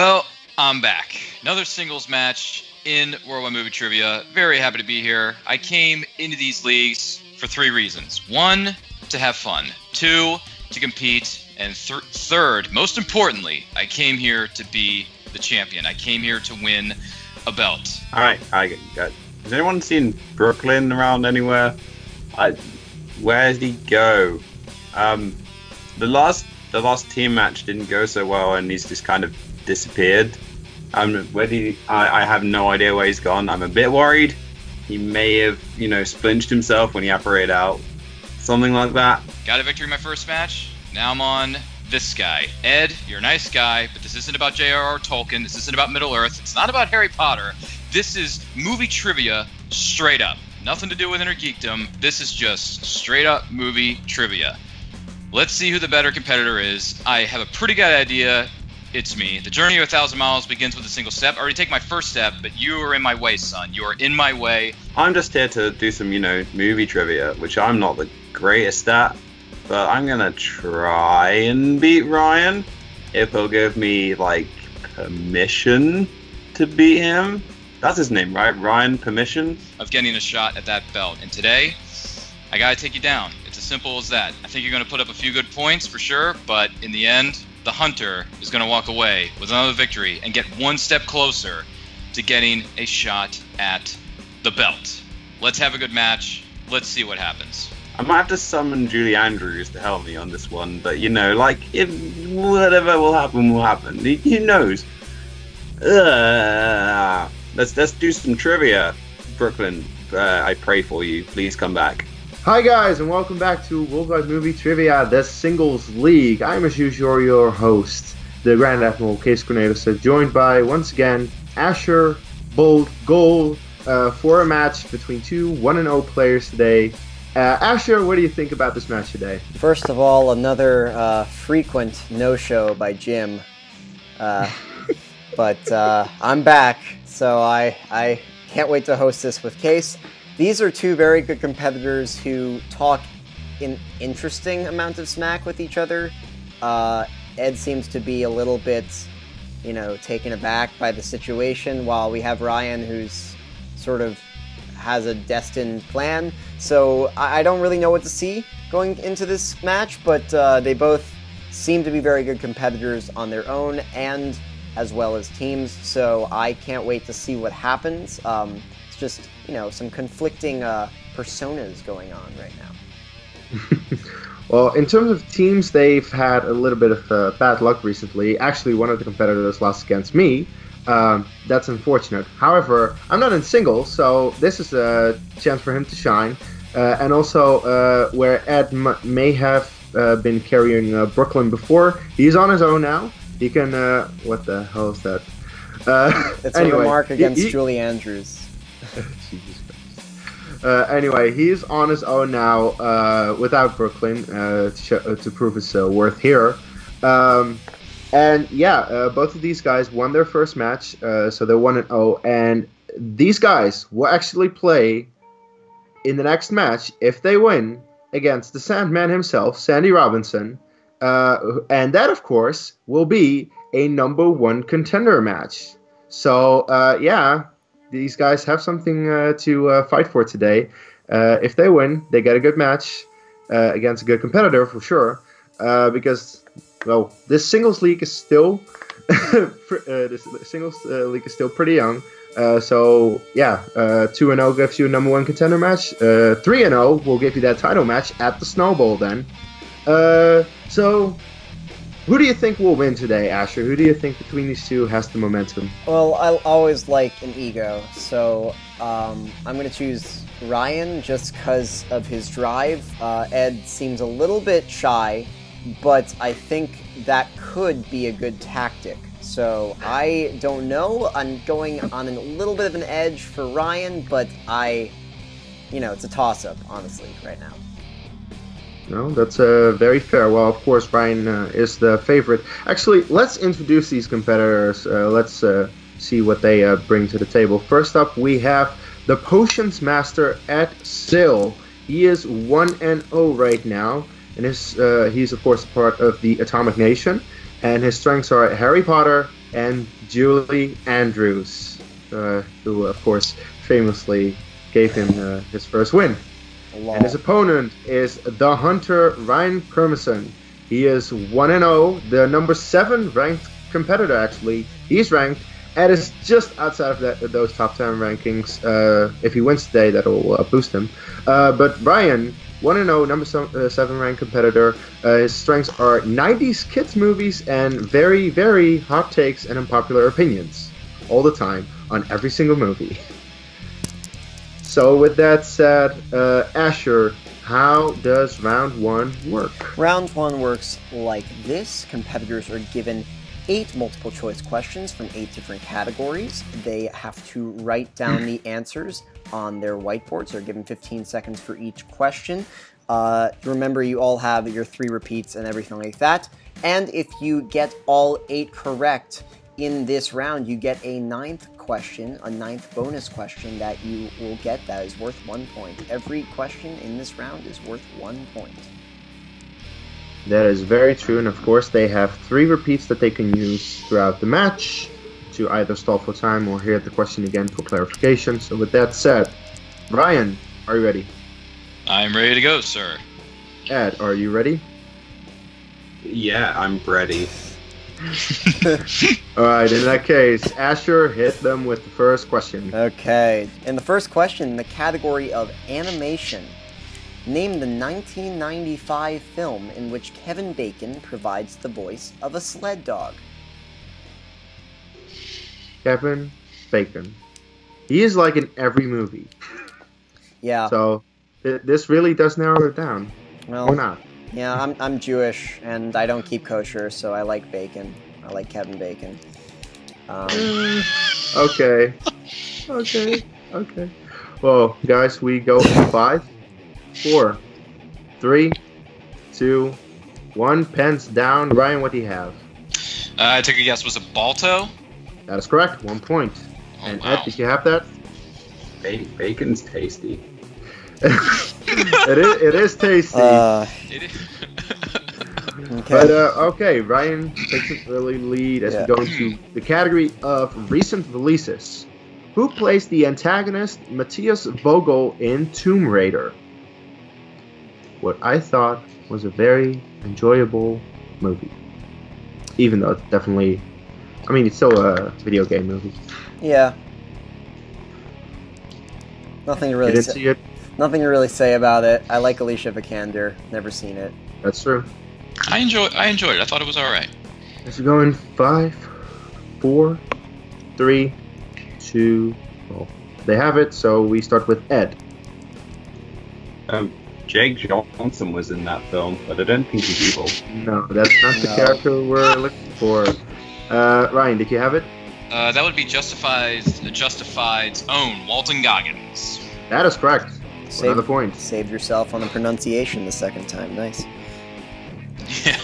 Well, I'm back. Another singles match in Worldwide Movie Trivia. Very happy to be here. I came into these leagues for three reasons. One, to have fun. Two, to compete. And third, most importantly, I came here to be the champion. I came here to win a belt. All right. Has anyone seen Brooklyn around anywhere? Where did he go? The last team match didn't go so well, and he's just kind of disappeared. I have no idea where he's gone. I'm a bit worried. He may have, splinged himself when he operated out, something like that. Got a victory in my first match. Now I'm on this guy. Ed, you're a nice guy, but this isn't about J.R.R. Tolkien. This isn't about Middle Earth. It's not about Harry Potter. This is movie trivia straight up. Nothing to do with inner geekdom. This is just straight up movie trivia. Let's see who the better competitor is. I have a pretty good idea. It's me. The journey of 1,000 miles begins with a single step. I already take my first step, but you are in my way, son. You are in my way. I'm just here to do some, movie trivia, which I'm not the greatest at, but I'm going to try and beat Ryan if he'll give me, permission to beat him. That's his name, right? Ryan Permison? Of getting a shot at that belt. And today, I got to take you down. It's as simple as that. I think you're going to put up a few good points for sure, but in the end, the hunter is going to walk away with another victory and get one step closer to getting a shot at the belt. Let's have a good match. Let's see what happens. I might have to summon Julie Andrews to help me on this one, but if whatever will happen will happen. Who knows? Let's do some trivia. Brooklyn, I pray for you. Please come back. Hi guys, and welcome back to Worldwide Movie Trivia, the Singles League. I'm as usual your host, the Grand Admiral Case Cornelisse, joined by once again Asher Bolt Gold for a match between two 1-0 players today. Asher, what do you think about this match today? First of all, another frequent no-show by Jim, but I'm back, so I can't wait to host this with Case. These are two very good competitors who talk an interesting amount of smack with each other. Ed seems to be a little bit, taken aback by the situation, while we have Ryan who's sort of has a destined plan. So I don't really know what to see going into this match, but they both seem to be very good competitors on their own and as well as teams. So I can't wait to see what happens. It's just, some conflicting personas going on right now. Well, in terms of teams, they've had a little bit of bad luck recently. Actually, one of the competitors lost against me. That's unfortunate. However, I'm not in singles, so this is a chance for him to shine. And also, where Ed may have been carrying Brooklyn before, he's on his own now. He can... what the hell is that? It's anyway, a remark against Julie Andrews. Jesus Christ. Anyway, he's on his own now without Brooklyn to prove his worth here. And yeah, both of these guys won their first match, so they're 1-0. And these guys will actually play in the next match, if they win, against the Sandman himself, Sandy Robinson. And that, of course, will be a #1 contender match. So yeah, these guys have something to fight for today. If they win, they get a good match against a good competitor for sure, because... Well, this singles league is still pretty young. So yeah, 2-0 gives you a #1 contender match. 3-0 will give you that title match at the Snow Bowl then. So who do you think will win today, Asher? Who do you think between these two has the momentum? Well, I always like an ego, so I'm going to choose Ryan just because of his drive. Ed seems a little bit shy, but I think that could be a good tactic. So I don't know. I'm going on a little bit of an edge for Ryan, but it's a toss-up, honestly, right now. No, that's very fair. Well, of course, Ryan is the favorite. Actually, let's introduce these competitors. Let's see what they bring to the table. First up, we have the Potions Master, Ed Sale. He is 1-0 right now. And he's, of course, part of the Atomic Nation. And his strengths are Harry Potter, and Julie Andrews, who, of course, famously gave him his first win. Wow. And his opponent is the Hunter Ryan Permison. He is 1-0, the number 7 ranked competitor, actually. He's ranked and is just outside of those top 10 rankings. If he wins today, that'll boost him. But Ryan, 1-0, number 7 ranked competitor. His strengths are 90s kids movies and very, very hot takes and unpopular opinions. All the time, on every single movie. So with that said, Asher, how does round 1 work? Round 1 works like this. Competitors are given 8 multiple choice questions from 8 different categories. They have to write down the answers on their whiteboards. They're given 15 seconds for each question. Remember, you all have your 3 repeats and everything like that. And if you get all 8 correct in this round, you get a 9th question, a 9th bonus question that you will get that is worth 1 point. Every question in this round is worth 1 point. That is very true, and of course they have 3 repeats that they can use throughout the match to either stall for time or hear the question again for clarification. So with that said, Ryan, are you ready? I'm ready to go, sir. Ed, are you ready? Yeah, I'm ready. Alright, in that case, Asher, hit them with the first question. Okay, in the first question, the category of animation. Name the 1995 film in which Kevin Bacon provides the voice of a sled dog. Kevin Bacon. He is like in every movie. Yeah. So this really does narrow it down. Well, or not. Yeah, I'm Jewish and I don't keep kosher, so I like bacon. I like Kevin Bacon. Okay. Okay. Okay. Well, guys, we go 5, 4, 3, 2, 1. Pens down. Ryan, what do you have? I took a guess. Was it Balto? That is correct. 1 point. Oh, and wow. Ed, did you have that? Bacon's tasty. It is tasty. Okay. But, okay, Ryan takes an early lead as we go into the category of recent releases. Who plays the antagonist Matthias Vogel in Tomb Raider? What I thought was a very enjoyable movie. Even though it's definitely... I mean, it's still a video game movie. Yeah. Nothing to really say. Nothing to really say about it. I like Alicia Vikander. Never seen it. That's true. I enjoyed it. I thought it was alright. Let's go in 5, 4, 3, 2... Well, they have it, so we start with Ed. Jake Johnson was in that film, but I don't think he's evil. No, that's not the character we're looking for. Ryan, did you have it? That would be Justified's own Walton Goggins. That is correct. Another point. Saved yourself on the pronunciation the second time. Nice. Yeah.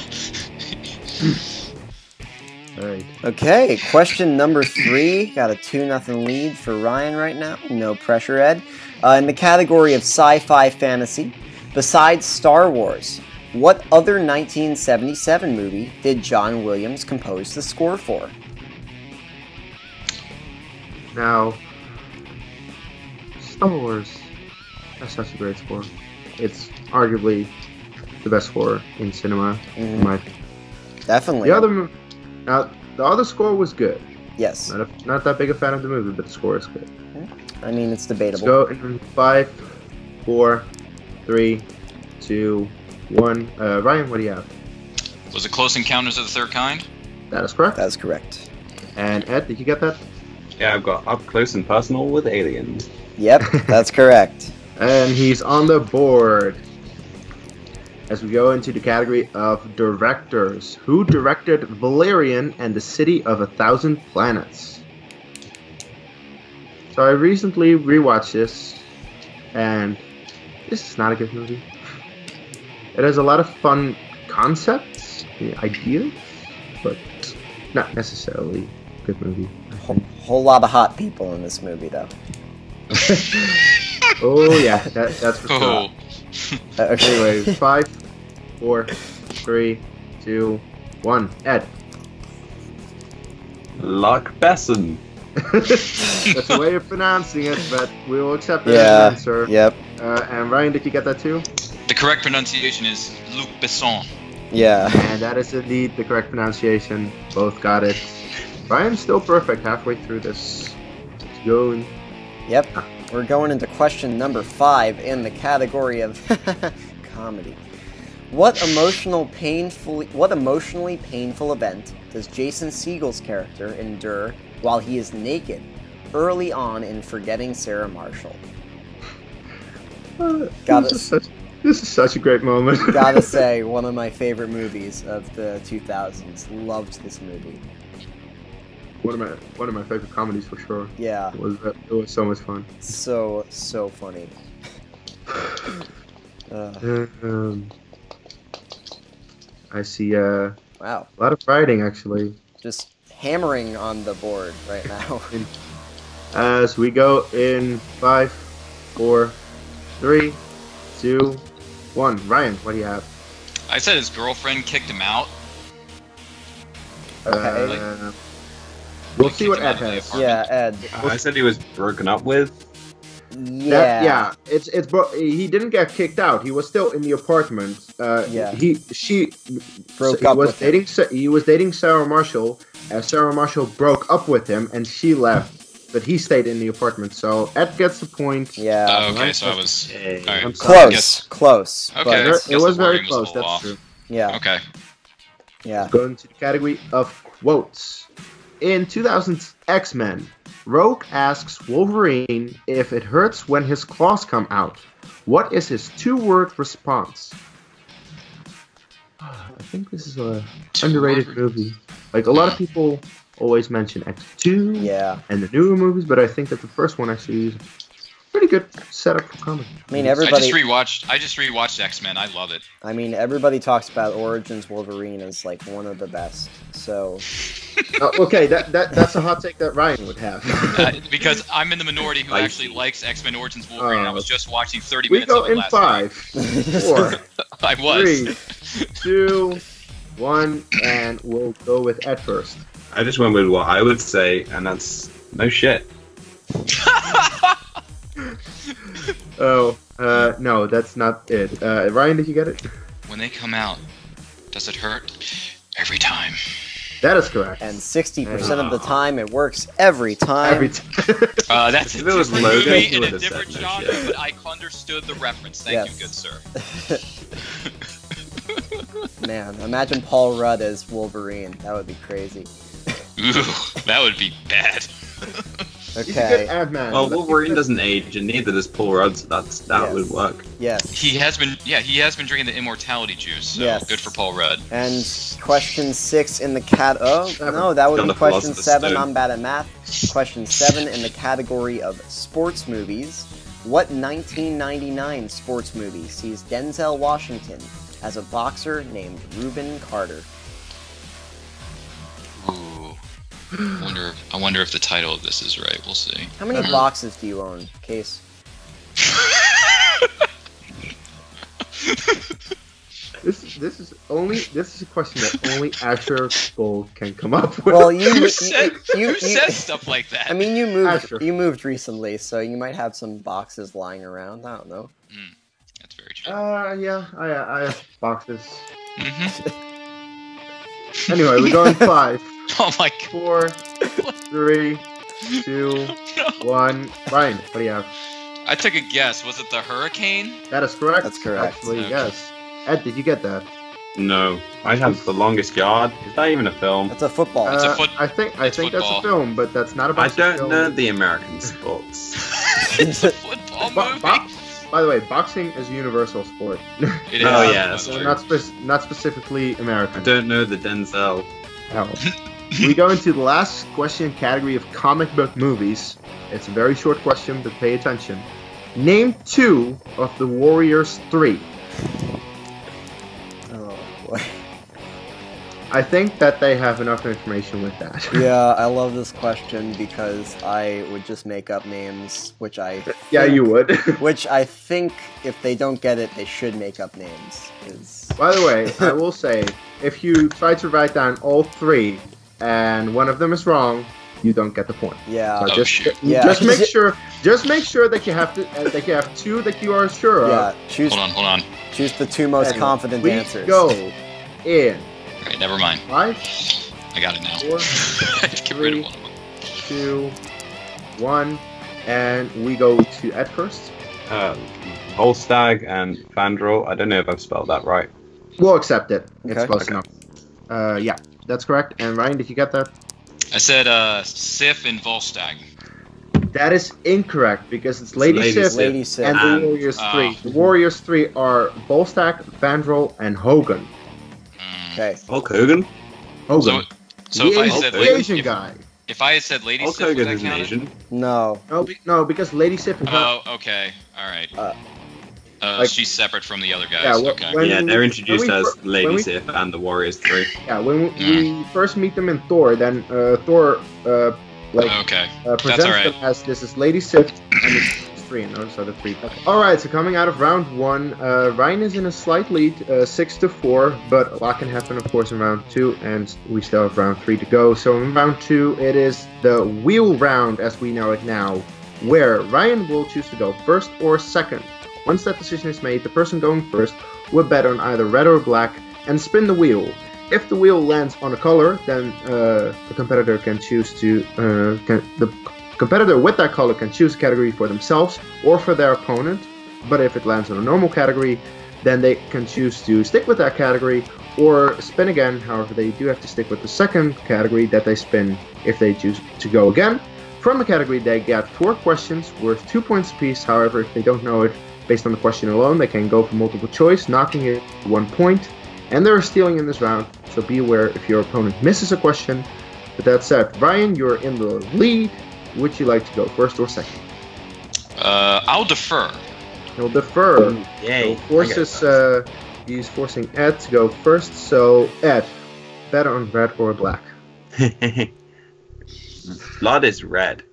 All right. Okay, question number 3. Got a 2-0 lead for Ryan right now. No pressure, Ed. In the category of sci-fi fantasy, besides Star Wars, what other 1977 movie did John Williams compose the score for? Now, Star Wars, that's such a great score. It's arguably the best score in cinema, in my opinion. Definitely. The other score was good. Yes. Not that big a fan of the movie, but the score is good. I mean, it's debatable. Let's go in 5, 4, 3, 2, 1. Ryan, what do you have? Was it Close Encounters of the Third Kind? That is correct. That is correct. And Ed, did you get that? Yeah, I've got Up Close and Personal with Aliens. Yep, that's correct. And he's on the board. As we go into the category of directors, who directed Valerian and the City of 1,000 Planets? So I recently rewatched this, and this is not a good movie. It has a lot of fun concepts, ideas, but not necessarily a good movie. Whole lot of hot people in this movie, though. Oh yeah, that's for sure. Okay. Anyway, 5, 4, 3, 2, 1. Ed. Luc Besson. That's a way of pronouncing it, but we will accept that as an answer. Yep. And Ryan, did you get that too? The correct pronunciation is Luc Besson. Yeah. And that is indeed the correct pronunciation. Both got it. Ryan's still perfect halfway through this. Let's go. Yep. We're going into question number 5 in the category of comedy. What emotionally painful event does Jason Segel's character endure while he is naked early on in Forgetting Sarah Marshall? This is such a great moment. Gotta say, one of my favorite movies of the 2000s. Loved this movie. One of my favorite comedies for sure. Yeah. It was so much fun. So funny. I see wow, a lot of writing actually. Just hammering on the board right now. So we go in 5, 4, 3, 2, 1. Ryan, what do you have? I said his girlfriend kicked him out. Okay. We'll see what Ed has. Yeah, Ed. I said he was broken up with. Yeah. He didn't get kicked out. He was still in the apartment. He was dating Sarah Marshall. Sarah Marshall broke up with him, and she left, but he stayed in the apartment. So Ed gets the point. Yeah. Okay, so I was close. Okay, it was very close. That's true. Yeah. Okay. Yeah. Going to the category of quotes. In 2000's X-Men, Rogue asks Wolverine if it hurts when his claws come out. What is his two-word response? I think this is an underrated movie. Like, a lot of people always mention X2 and the newer movies, but I think that the first one actually is a pretty good setup for comedy. I mean, I just rewatched X-Men. I love it. I mean, everybody talks about Origins Wolverine as, like, one of the best, so... okay, that's a hot take that Ryan would have. Because I'm in the minority who actually likes X-Men Origins Wolverine. I was just watching 30 minutes of it last night. We go in 5, 4, 3, 2, 1, and we'll go with Ed first. I just went with what I would say, and that's no shit. No, that's not it. Ryan, did you get it? When they come out, does it hurt? Every time. That is correct. And 60% of the time, it works every time. That's a different movie in a different genre, but I understood the reference. Thank you, good sir. Man, imagine Paul Rudd as Wolverine. That would be crazy. Ooh, that would be bad. Okay. Well, Wolverine doesn't age, and neither does Paul Rudd, so that would work. Yes. He has been drinking the immortality juice, so good for Paul Rudd. And question 6 in the cat... Oh, no, that would be question 7. I'm bad at math. Question 7 in the category of sports movies. What 1999 sports movie sees Denzel Washington as a boxer named Reuben Carter? I wonder if the title of this is right. We'll see. How many boxes do you own, Case? This is a question that only Asher Bolt can come up with. Well, who says stuff like that? I mean, you moved recently, so you might have some boxes lying around. I don't know. That's very true. Yeah, I have boxes. Anyway, we're going 5. Oh my God. 4, 3, 2, 1. Ryan, what do you have? I took a guess. Was it the hurricane? That is correct. That's correct. Actually, yes. Ed, did you get that? No. I have The Longest Yard. Is that even a film? That's a football. It's a football. I think that's a film, but that's not about. I don't know the American sports. It's a football movie. By the way, boxing is a universal sport. It is. Oh yeah, so not specifically American. I don't know the Denzel. Oh. We go into the last question category of comic book movies. It's a very short question, but pay attention. Name 2 of the Warriors 3. Oh boy. I think that they have enough information with that. Yeah, I love this question because I would just make up names, which I think, you would. Which I think if they don't get it, they should make up names. By the way, I will say, if you try to write down all 3, and one of them is wrong, you don't get the point. Yeah. So just make sure. Just make sure that you have to. That you have two that you are sure of. Choose, hold on. Choose the two most confident answers. We go in. Okay, never mind. Five. I got it now. Four, three, two, one, and we go to Ed first. Holstag and Fandral. I don't know if I've spelled that right. We'll accept it. Okay. It's close enough. Yeah, that's correct. And Ryan, did you get that? I said Sif and Volstagg. That is incorrect because it's Lady Sif and the Warriors 3. The Warriors 3 are Volstagg, Fandral, and Hogan. Okay. Hulk Hogan? Hogan. So if I said Asian guy. If I had said Lady Sif, would that count? Asian? No. No, because Lady Sif and Hogan. Oh, okay. All right. Like, she's separate from the other guys. Yeah, they're introduced as Lady Sif and the Warriors 3. Yeah, when we first meet them in Thor, then Thor presents them as this is Lady Sif and the Warriors 3, and those are the three. Okay. All right, so coming out of round one, Ryan is in a slight lead, 6-4, but a lot can happen, of course, in round two, and we still have round three to go. So in round two, it is the wheel round as we know it now, where Ryan will choose to go first or second. Once that decision is made, the person going first will bet on either red or black and spin the wheel. If the wheel lands on a color, then the competitor can choose to the competitor with that color can choose a category for themselves or for their opponent. But if it lands on a normal category, then they can choose to stick with that category or spin again. However, they do have to stick with the second category that they spin if they choose to go again. From the category, they get 4 questions worth 2 points apiece. However, if they don't know it, based on the question alone, they can go for multiple choice, knocking it 1 point, and there is stealing in this round, so be aware if your opponent misses a question. With that said, Ryan, you're in the lead. Would you like to go first or second? I'll defer. He'll defer. Yay. He's forcing Ed to go first, so Ed, bet on red or black. Blood is red.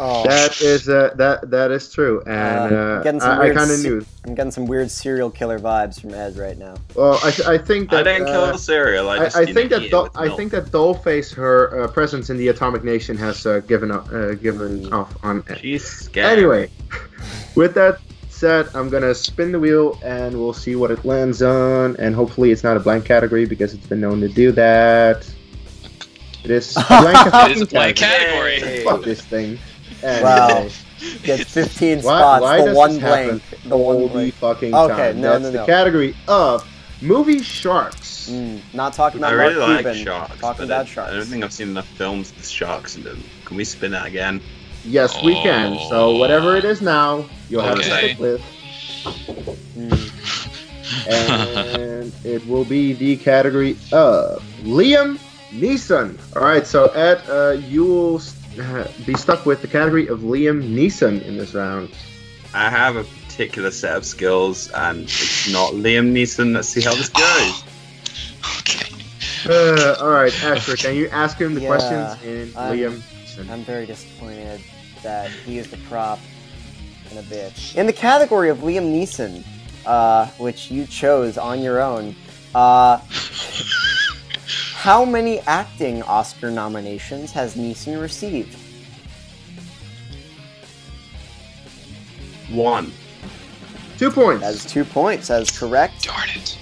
Oh. That is true, and I kind of knew. I'm getting some weird serial killer vibes from Ed right now. Well, I think that I don't kill cereal. I think that Dollface, her presence in the Atomic Nation, has given off on Ed. She's scared. Anyway, with that said, I'm gonna spin the wheel and we'll see what it lands on, and hopefully it's not a blank category because it's been known to do that. It is a blank category. Hey. Fuck this thing. And wow. Gets 15 spots. The one blank. Fucking okay, time. No. The category of movie sharks. Not talking about Mark Cuban. I really like sharks. Talking about sharks. I don't think I've seen enough films with sharks in them. Can we spin that again? Yes, we can. So whatever it is now, you'll have to stick with. And it will be the category of Liam Neeson. All right, so Ed, you will be stuck with the category of Liam Neeson in this round. I have a particular set of skills, and it's not Liam Neeson. Let's see how this goes. Okay. All right, Asher, can you ask him the questions in Liam Neeson? I'm very disappointed that he is the prop and a bitch. In the category of Liam Neeson, which you chose on your own, how many acting Oscar nominations has Neeson received? 1. 2 points. That is 2 points. That is correct. Darn it.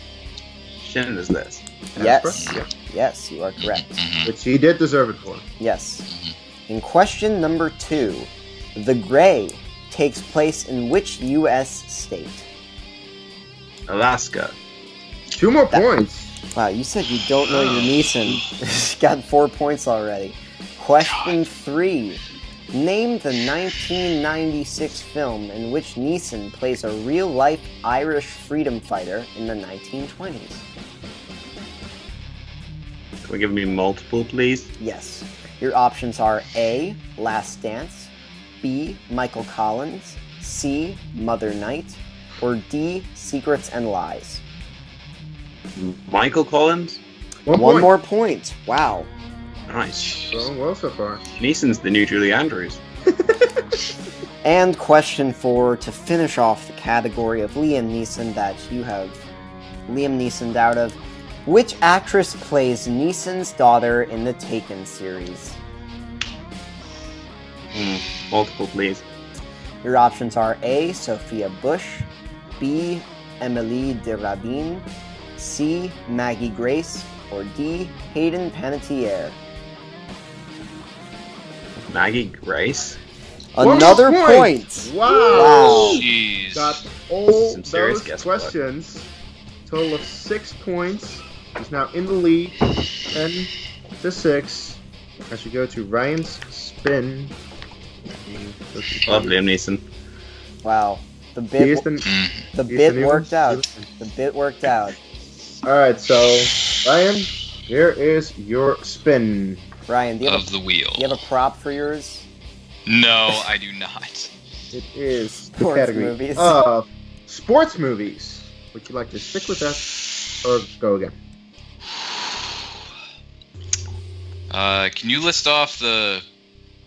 Shannon is this. Yes. Yes, you are correct. Which he did deserve it for. Yes. In question number 2, The Grey takes place in which U.S. state? Alaska. 2 more points. Wow, you said you don't know your Neeson. Got 4 points already. Question 3. Name the 1996 film in which Neeson plays a real-life Irish freedom fighter in the 1920s. Can we give me multiple, please? Yes. Your options are A, Last Dance, B, Michael Collins, C, Mother Night, or D, Secrets and Lies. Michael Collins? One more point. Wow. Nice. Going well so far. Neeson's the new Julie Andrews. And question 4, to finish off the category of Liam Neeson that you have Liam Neeson'd out of, Which actress plays Neeson's daughter in the Taken series? Multiple, please. Your options are A. Sophia Bush, B. Emily de Rabin, C. Maggie Grace, or D. Hayden Panettiere. Maggie Grace? Another point! Wow! Jeez. Got all those questions. Total of 6 points. He's now in the lead, 10-6. As we go to Ryan's spin. Love Liam Neeson. Wow. The bit worked out. The bit worked out. Alright, so Ryan, here is your spin. Ryan, do you have a prop for yours? No, I do not. It is sports movies. Sports movies. Would you like to stick with that or go again? Can you list off the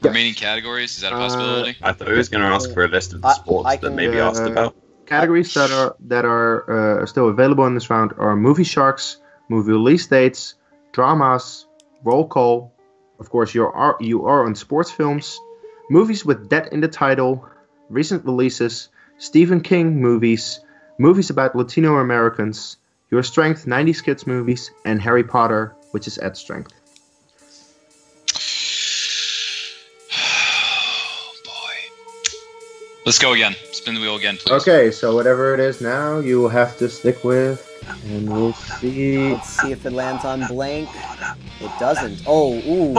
remaining categories? Is that a possibility? I thought he was going to ask for a list of the sports that may be asked about. Categories that are still available in this round are movie sharks, movie release dates, dramas, roll call. Of course, you are on sports films, movies with debt in the title, recent releases, Stephen King movies, movies about Latino Americans, Your Strength, 90s Kids movies, and Harry Potter, which is Ed's strength. Let's go again. Spin the wheel again, please. Okay, so whatever it is now, you will have to stick with, and we'll see. Let's see if it lands on blank. It doesn't. Oh, ooh,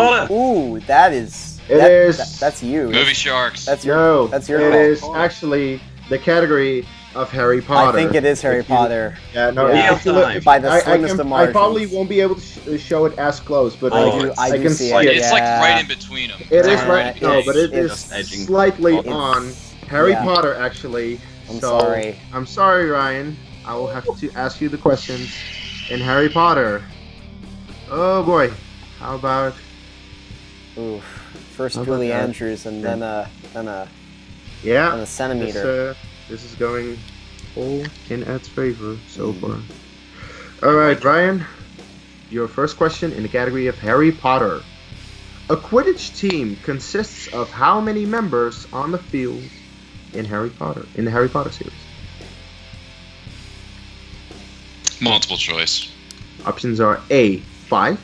ooh, that is. That's you. Movie sharks. That's your. No, that's your. It is actually the category of Harry Potter. I think it is Harry Potter. Yeah, no. Yeah. By the slimmest of margins. I probably won't be able to show it as close, but I can see it. It's like right in between them. It is right. No, but it is slightly on. Harry Potter, actually. I'm sorry. I'm sorry, Ryan. I will have to ask you the questions in Harry Potter. Oh boy. How about? Ooh, first Julie Andrews and then a centimeter. This is going all in Ed's favor so far. All right, Ryan. Your first question in the category of Harry Potter. A Quidditch team consists of how many members on the field? In the Harry Potter series. Multiple choice. Options are A, 5,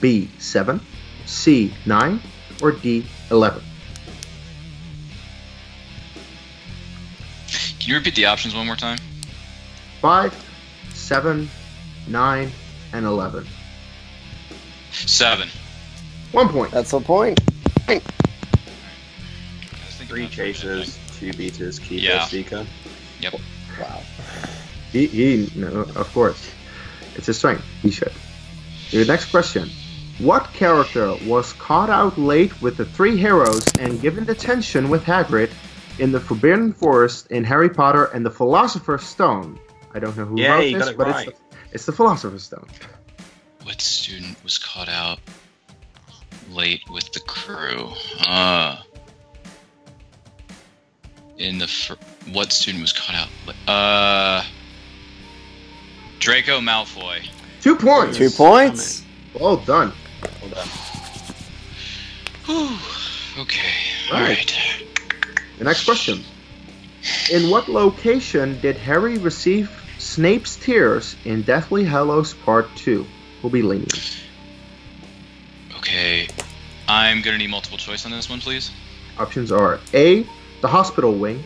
B, 7, C, 9, or D, 11. Can you repeat the options one more time? 5, 7, 9, and 11. 7. 1 point. That's the point. Three chases. Two beaters, Keeper, Seeker. Yep. Wow. No, of course. It's his strength. He should. Your next question. What character was caught out late with the three heroes and given detention with Hagrid in the Forbidden Forest in Harry Potter and the Philosopher's Stone? I don't know who wrote this, but right. It's the Philosopher's Stone. What student was caught out late with the crew? What student was caught out? Draco Malfoy. 2 points. 2 points. Well done. Well done. Whew. Okay. All right. The next question. In what location did Harry receive Snape's tears in Deathly Hallows Part 2? We'll be lenient. Okay. I'm going to need multiple choice on this one, please. Options are A, the hospital wing,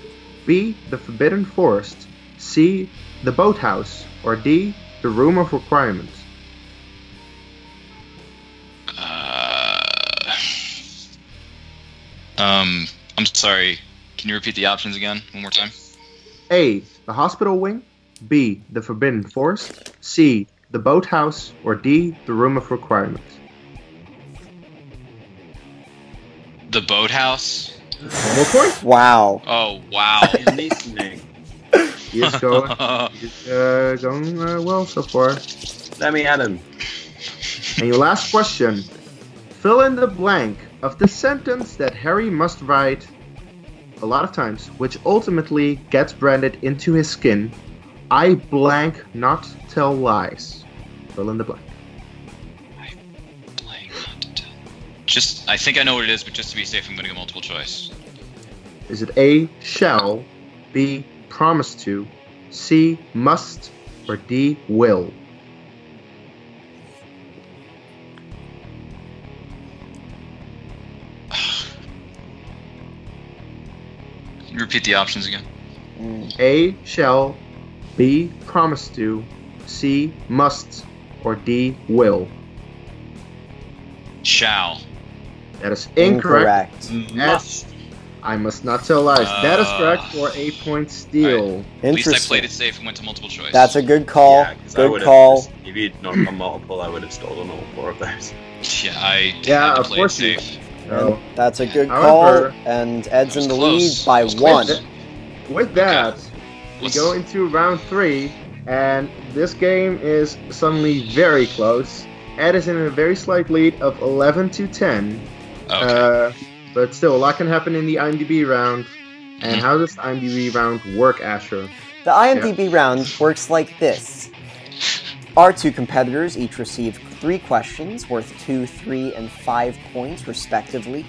B, the Forbidden Forest, C, the boathouse, or D, the Room of Requirements. I'm sorry, can you repeat the options again one more time? A, the hospital wing, B, the Forbidden Forest, C, the boathouse, or D, the Room of Requirements. The boathouse? Point? Wow. Oh, wow. Listening. He's going well so far. Let me at him. And your last question. Fill in the blank of the sentence that Harry must write a lot of times, which ultimately gets branded into his skin. I blank not tell lies. fill in the blank. I think I know what it is, but just to be safe, I'm going to go multiple choice. Is it A, shall, B, promised to, C, must, or D, will? Can you repeat the options again? A, shall, B, promised to, C, must, or D, will? Shall. That is incorrect. Must. I must not tell lies. That is correct for a point steal. Right. At least I played it safe and went to multiple choice. That's a good call. Yeah, good call. Just, if you'd not done multiple, I would have stolen all four of those. Yeah, I of course it safe. So, that's a good call, and Ed's in the lead by one. With that, we go into round three, and this game is suddenly very close. Ed is in a very slight lead of 11-10. Okay. But still, a lot can happen in the IMDb round. And how does the IMDb round work, Asher? The IMDb round works like this. Our two competitors each receive 3 questions worth 2, 3, and 5 points, respectively.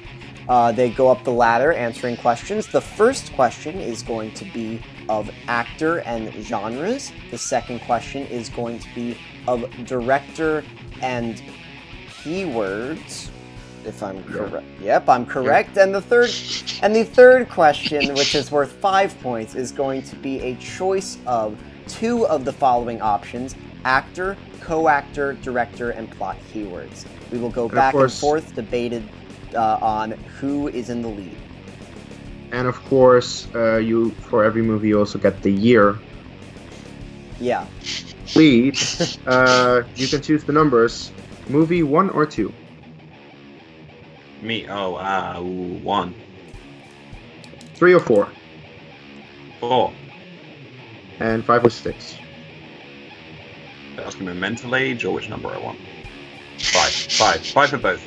They go up the ladder answering questions. The first question is going to be of actor and genres. The second question is going to be of director and keywords, if I'm correct. Yep, I'm correct. Yep. And the third question, which is worth 5 points, is going to be a choice of 2 of the following options: actor, co-actor, director, and plot keywords. We will go back and forth, debated on who is in the lead. And of course, for every movie you also get the year. Yeah. Lead, you can choose the numbers. Movie 1 or 2? Me, 1. 3 or 4? 4. And 5 or 6? Ask me mental age or which number I want. 5 for both.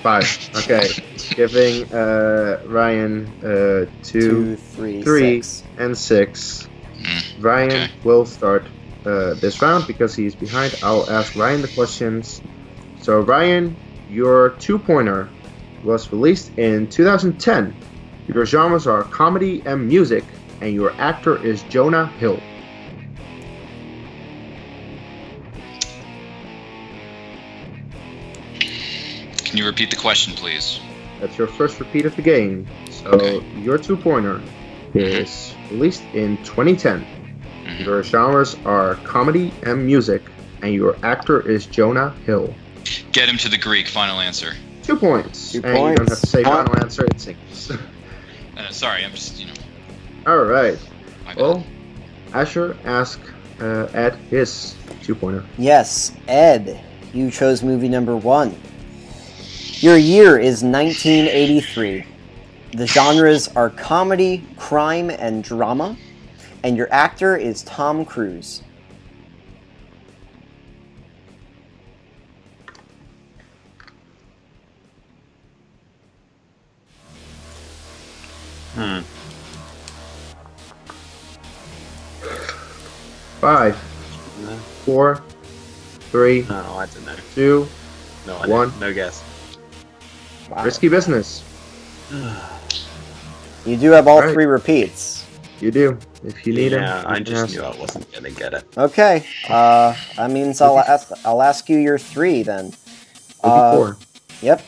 5. Okay, giving Ryan 2, 3, 6, and 6. Ryan will start this round because he's behind. I'll ask Ryan the questions. So Ryan, your 2-pointer was released in 2010. Your genres are comedy and music, and your actor is Jonah Hill. Can you repeat the question, please? That's your first repeat of the game. So your 2-pointer is released in 2010. Your genres are comedy and music, and your actor is Jonah Hill. Get him to the Greek. Final answer. 2 points. 2 points. And you don't have to say final answer. It's English. Sorry, I'm just, you know. All right. Well, Asher, ask Ed his 2-pointer. Yes, Ed, you chose movie number 1. Your year is 1983. The genres are comedy, crime, and drama. And your actor is Tom Cruise. Hmm. 5, 4, 3, 2, 1. No guess. Wow. Risky business. You do have all right. 3 repeats. You do. If you need it. Yeah, I just knew I wasn't gonna get it. Okay. I mean, so I'll ask you your 3 then. 4. Yep.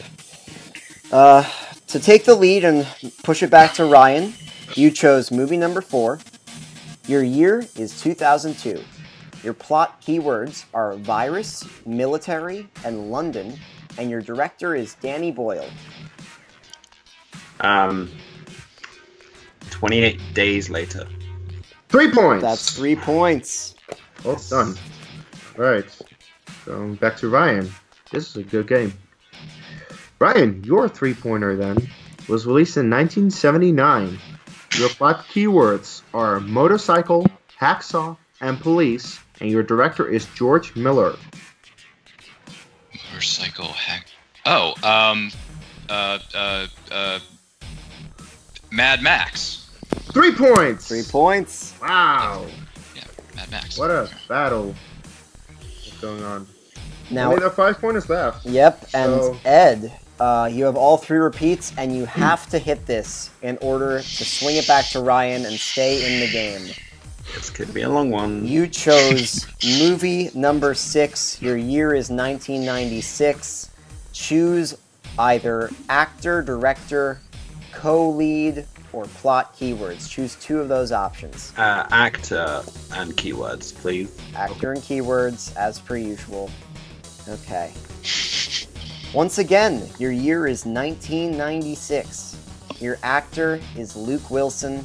To take the lead and push it back to Ryan, you chose movie number 4. Your year is 2002. Your plot keywords are virus, military, and London, and your director is Danny Boyle. 28 days later. 3 points! That's 3 points. Well done. Alright. So back to Ryan. This is a good game. Ryan, your 3-pointer then was released in 1979. Your plot keywords are motorcycle, hacksaw, and police, and your director is George Miller. Motorcycle, Mad Max. 3 points! 3 points. Wow. Yeah, Mad Max. What a battle. going on. Now, I mean, our 5 pointers left. Yep, so. And Ed, you have all three repeats, and you have to hit this in order to swing it back to Ryan and stay in the game. This could be a long one. You chose movie number 6. Your year is 1996. Choose either actor, director, co-lead, or plot keywords. Choose 2 of those options. Actor and keywords, please. Actor and keywords, as per usual. Okay. Once again, your year is 1996. Your actor is Luke Wilson,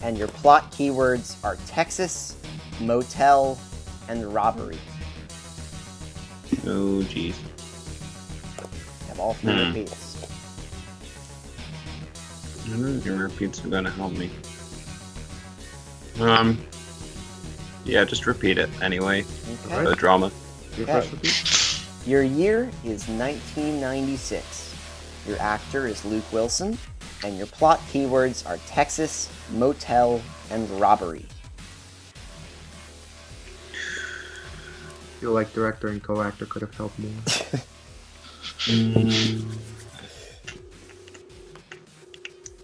and your plot keywords are Texas, motel, and robbery. Oh, geez. Have all 3 repeats. I don't know if your repeats are going to help me. Yeah, just repeat it anyway. Okay. For the drama. Okay. Your year is 1996. Your actor is Luke Wilson, and your plot keywords are Texas, motel, and robbery. I feel like director and co-actor could have helped me.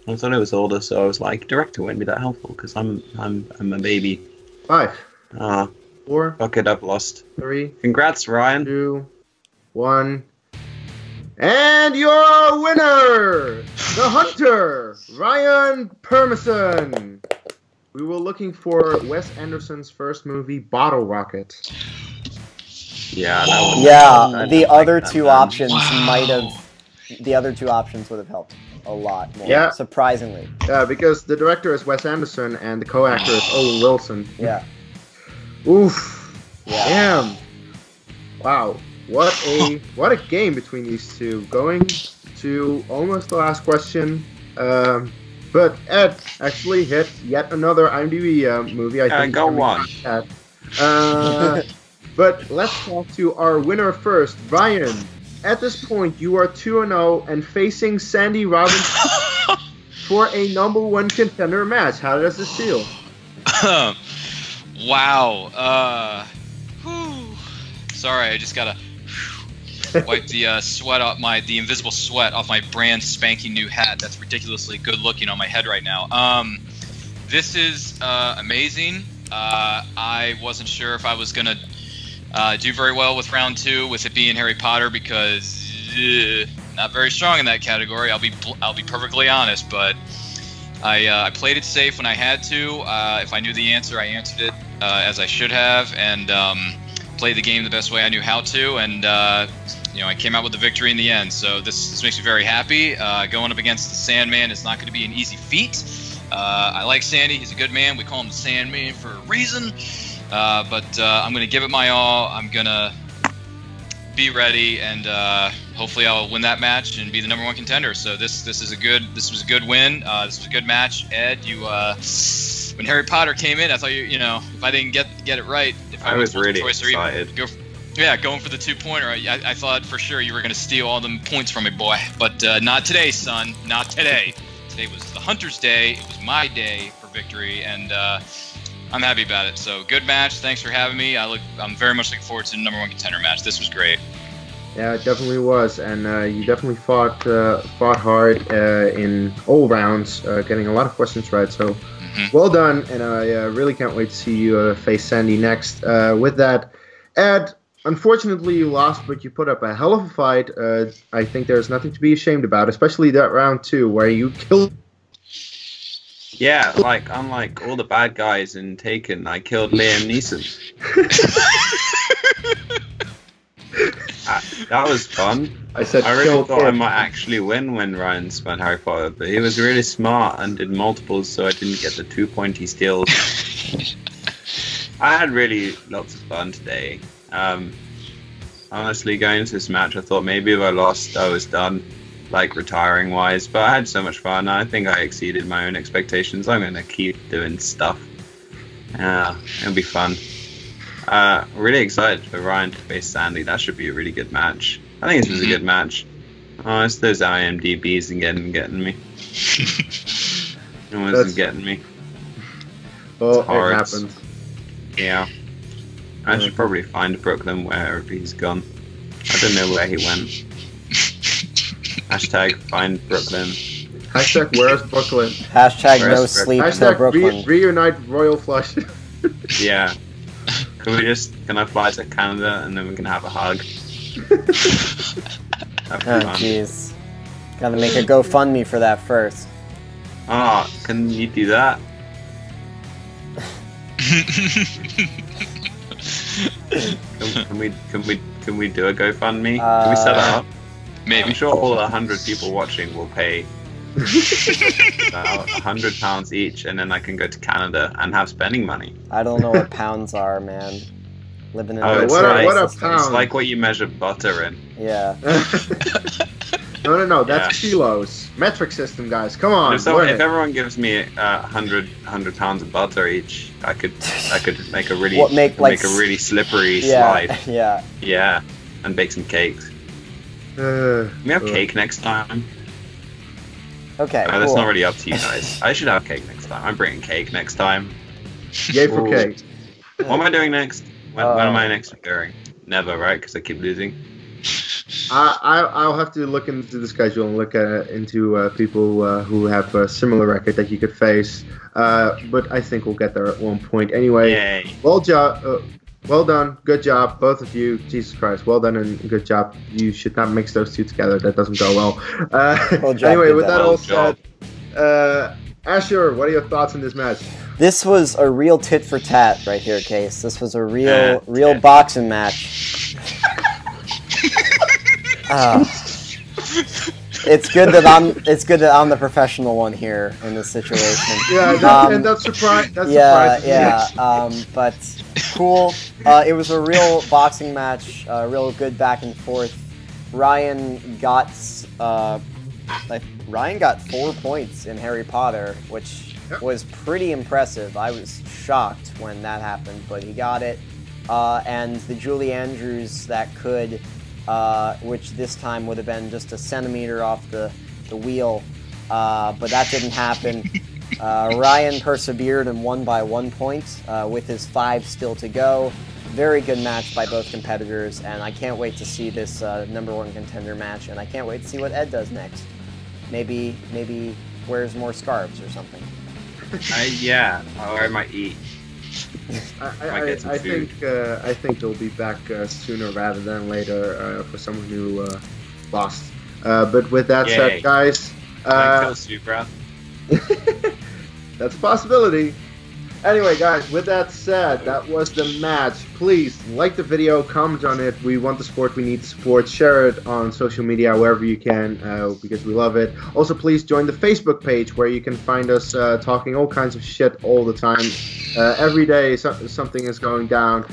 I thought I was older, so I was like, director wouldn't be that helpful because I'm a baby. 5. Four. Fuck it, I've lost. 3. Congrats, Ryan. 2. 1. And your winner, the hunter, Ryan Permison. We were looking for Wes Anderson's first movie, Bottle Rocket. Yeah. That one, yeah. The other like 2 options might have. The other 2 options would have helped a lot more, yeah. Surprisingly. Yeah, because the director is Wes Anderson and the co-actor is Owen Wilson. Yeah. Oof. Yeah. Damn. Wow. What a game between these 2. Going to almost the last question. But Ed actually hit yet another IMDb movie. I think. Go on. But let's talk to our winner first, Ryan. At this point, you are 2-0 and facing Sandy Robinson for a #1 contender match. How does this feel? Wow. Whew. Sorry, I just gotta wipe the sweat off the invisible sweat off my brand spanking new hat. That's ridiculously good looking on my head right now. This is amazing. I wasn't sure if I was gonna. Do very well with round 2, with it being Harry Potter, because not very strong in that category. I'll be perfectly honest, but I played it safe when I had to. If I knew the answer, I answered it as I should have, and played the game the best way I knew how to. And you know, I came out with the victory in the end. So this makes me very happy. Going up against the Sandman is not going to be an easy feat. I like Sandy. He's a good man. We call him the Sandman for a reason. But I'm going to give it my all. I'm going to be ready, and hopefully I'll win that match and be the #1 contender. So this was a good win. This was a good match. Ed, you when Harry Potter came in, I thought you know if I didn't get it right, if I was really excited. Going for the 2-pointer, I thought for sure you were going to steal all them points from me, boy. But not today, son. Not today. Today was the Hunter's day. It was my day for victory, and. I'm happy about it. So good match. Thanks for having me. I'm very much looking forward to the #1 contender match. This was great. Yeah, it definitely was, and you definitely fought hard in all rounds, getting a lot of questions right. So well done, and I really can't wait to see you face Sandy next. With that, Ed, unfortunately you lost, but you put up a hell of a fight. I think there's nothing to be ashamed about, especially that round 2 where you killed. Yeah, like unlike all the bad guys in Taken, I killed Liam Neeson. That was fun. I really thought I might actually win when Ryan spun Harry Potter, but he was really smart and did multiples, so I didn't get the 2-pointy steals. I had really lots of fun today. Honestly, going into this match, I thought maybe if I lost, I was done. Like retiring wise, but I had so much fun. I think I exceeded my own expectations. I'm gonna keep doing stuff. It'll be fun. Really excited for Ryan to face Sandy. That should be a really good match. I think this was a good match. Oh, it's those IMDb's and getting me. It wasn't getting me. Well, it happens. Yeah. I should probably find Brooklyn wherever he's gone. I don't know where he went. Hashtag find Brooklyn. Hashtag where's Brooklyn? Hashtag where's no sleep until Brooklyn. Hashtag reunite Royal Flush. Yeah. Can we just, can I fly to Canada and then we can have a hug? Oh jeez. Gotta make a GoFundMe for that first. Ah, oh, can you do that? Can we do a GoFundMe? Can we set that up? Maybe. I'm sure all 100 people watching will pay about £100 each, and then I can go to Canada and have spending money. I don't know what pounds are, man. Living in what a pound! It's like what you measure butter in. Yeah. No, that's kilos. Metric system, guys. Come on. If everyone gives me 100 pounds of butter each, I could make a really make a really slippery slide. Yeah. Yeah, and bake some cakes. Can we have cake next time? Okay. No, that's not really up to you guys. I should have cake next time. I'm bringing cake next time. Yay for cake. What am I doing next? When am I next doing? Never, right? Because I keep losing. I'll have to look into the schedule and look into people who have a similar record that you could face. But I think we'll get there at one point. Anyway, yay. Well done. Good job, both of you. Jesus Christ. Well done and good job. You should not mix those two together. That doesn't go well. Anyway, with that all said, Asher, what are your thoughts on this match? This was a real tit for tat right here, Case. This was a real boxing match. It's good that I'm the professional one here in this situation. Yeah, that's surprising. But cool. It was a real boxing match. Real good back and forth. Ryan got 4 points in Harry Potter, which was pretty impressive. I was shocked when that happened, but he got it. And the Julie Andrews that could. Which this time would have been just a centimeter off the wheel, but that didn't happen. Ryan persevered and won by 1 point with his 5 still to go. Very good match by both competitors, and I can't wait to see this #1 contender match, and I can't wait to see what Ed does next. Maybe wears more scarves or something. Yeah, or I might eat. I think he'll be back sooner rather than later for someone who lost. But with that said, guys, that's a possibility. Anyway, guys, with that said, that was the match. Please like the video, comment on it. We want the support. We need the support. Share it on social media wherever you can because we love it. Also, please join the Facebook page where you can find us talking all kinds of shit all the time. Every day something is going down,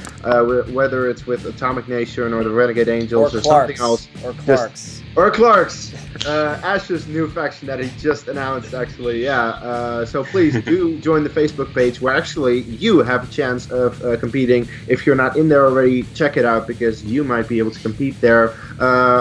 whether it's with Atomic Nation or the Renegade Angels or something else. Or Clarks. Or Clarks. Asher's new faction that he just announced, actually. Yeah. So please do join the Facebook page where actually you have a chance of competing. If you're not in there already, check it out because you might be able to compete there.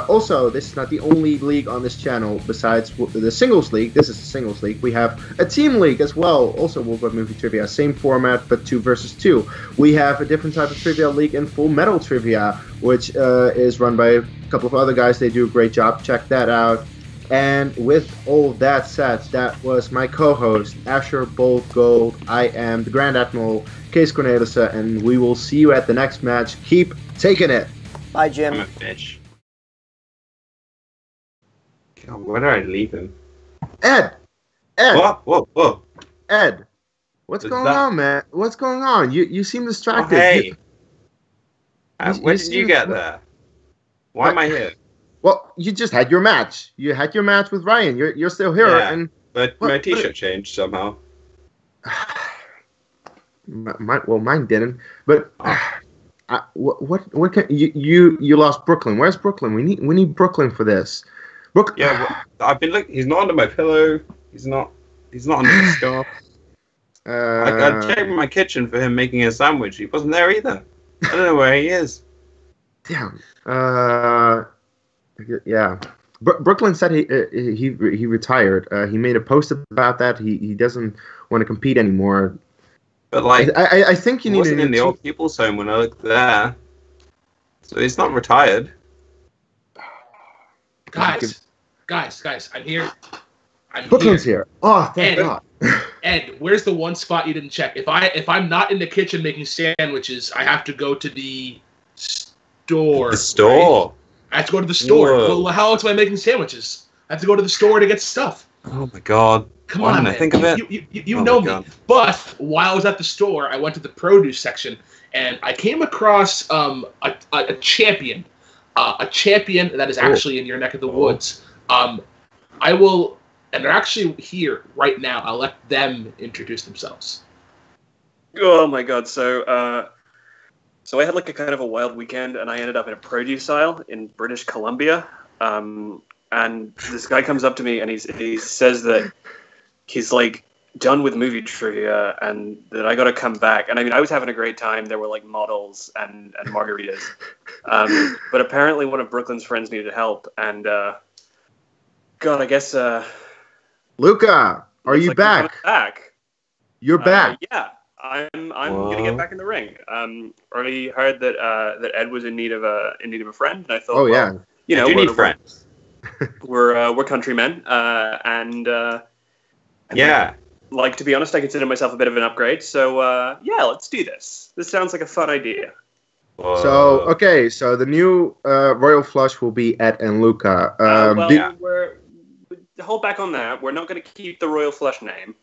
Also, this is not the only league on this channel besides the singles league. This is the singles league. We have a team league as well. Also, Worldwide Movie Trivia. Same format, but 2 versus 2. We have a different type of trivia league in Full Metal Trivia, which is run by a couple of other guys. They do a great job. Check that out. And with all that said, that was my co-host, Asher Bolt Gold. I am the Grand Admiral, Case Cornelisse, and we will see you at the next match. Keep taking it. Bye, Jim. I'm a fish. God, where do I leave him? Ed! Ed! Whoa, whoa, whoa. Ed, what's going on, man? What's going on? You seem distracted. Oh, hey. When did you get there? Why am I here? Well, you just had your match. You had your match with Ryan. You're still here. Yeah, and but my T-shirt changed somehow. Mine didn't. But what can you lost Brooklyn? Where's Brooklyn? We need Brooklyn for this. Brooklyn. Yeah, well, I've been looking. He's not under my pillow. He's not under the scarf. I checked my kitchen for him making a sandwich. He wasn't there either. I don't know where he is. Damn. Yeah, Brooklyn said he retired. He made a post about that. He doesn't want to compete anymore. But like, I think you need wasn't in the old people's home when I looked there, so he's not retired. Guys, I'm here. Brooklyn's here. Oh, thank God. Ed, where's the one spot you didn't check? If I'm not in the kitchen making sandwiches, I have to go to the store. The store. Right? I have to go to the store. Well, how else am I making sandwiches? I have to go to the store to get stuff. Oh my God! Come on, man. Think of it. You know me. But while I was at the store, I went to the produce section and I came across a champion that is actually in your neck of the woods. And they're actually here right now. I'll let them introduce themselves. Oh my God! So I had like a kind of a wild weekend, and I ended up in a produce aisle in British Columbia. And this guy comes up to me, and he says that he's like done with movie trivia, and that I got to come back. And I mean, I was having a great time. There were like models and margaritas, but apparently one of Brooklyn's friends needed help. And God, I guess Luca, are you like back? You're back. Yeah, I'm gonna get back in the ring. Already heard that that Ed was in need of a friend, and I thought, you know, we need friends. We're countrymen, like, to be honest, I consider myself a bit of an upgrade. So let's do this. This sounds like a fun idea. So the new Royal Flush will be Ed and Luca. Hold back on that. We're not going to keep the Royal Flush name.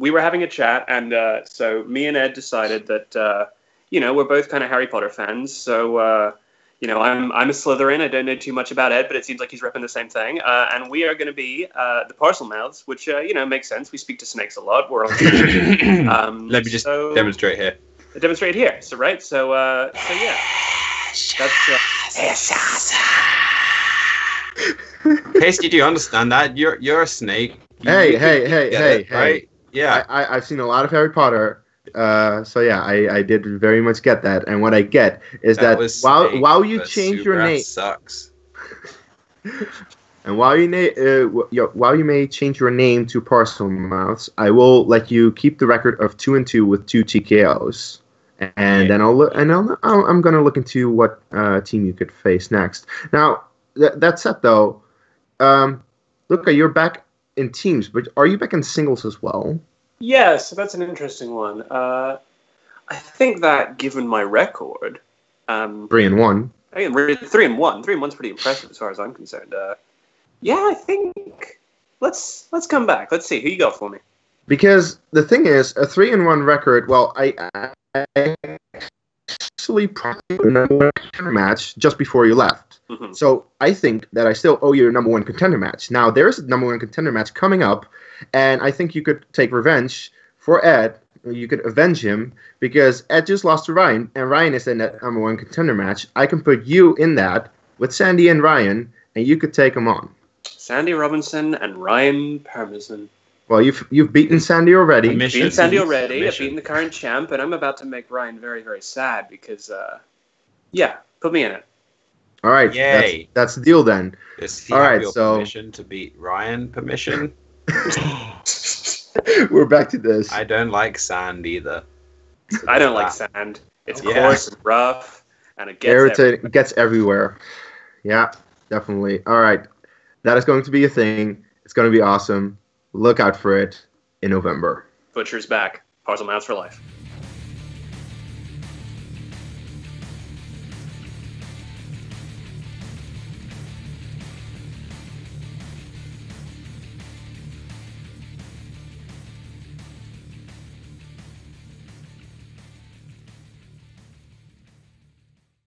We were having a chat, and so me and Ed decided that we're both kind of Harry Potter fans, so. You know, I'm a Slytherin. I don't know too much about Ed, but it seems like he's repping the same thing. And we are going to be the Parselmouths, which makes sense. We speak to snakes a lot. We're all let me just demonstrate here. Demonstrate here. So right. So yeah. That's Casey, do you understand that? You're a snake. Hey. Right? Yeah. I've seen a lot of Harry Potter. I did very much get that, and what I get is that while you change your name, sucks. And while you may change your name to Parselmouths, I will let you keep the record of 2-2 with 2 TKOs, and then I'm gonna look into what team you could face next. Now that said, though, Luca, you're back in teams, but are you back in singles as well? Yeah, so that's an interesting one. I think that, given my record, 3-1. I mean, 3-1. 3-1's pretty impressive as far as I'm concerned. I think let's come back. Let's see who you got for me. Because the thing is, a 3-1 record. Well, I actually probably number one contender match just before you left. Mm-hmm. So I think that I still owe you a number one contender match. Now there is a number one contender match coming up. And I think you could take revenge for Ed. You could avenge him because Ed just lost to Ryan, and Ryan is in that number one contender match. I can put you in that with Sandy and Ryan, and you could take them on. Sandy Robinson and Ryan Permison. Well, you've beaten Sandy already. I've beaten the current champ, and I'm about to make Ryan very, very sad because, put me in it. All right. Yay. That's the deal then. All right. So permission to beat Ryan. Permission. We're back to this. I don't like sand either. I don't like sand. It's coarse and rough, and it gets irritating. It gets everywhere. Yeah, definitely. All right, that is going to be a thing. It's going to be awesome. Look out for it in November. Butcher's back. Parselmouths for life.